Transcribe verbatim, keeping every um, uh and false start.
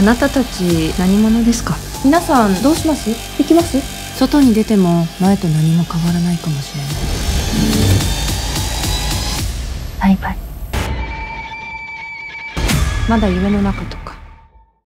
あなたたち何者ですか？皆さんどうします？行きます？外に出ても前と何も変わらないかもしれない。バイバイ。まだ夢の中とか。